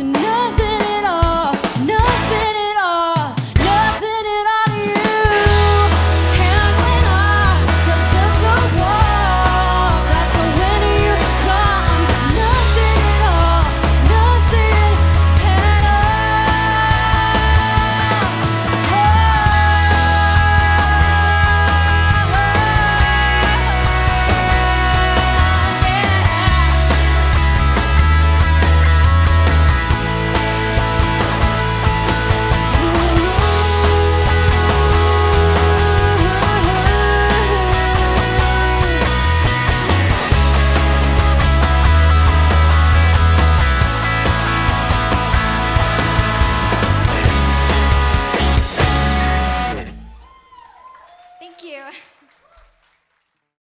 another.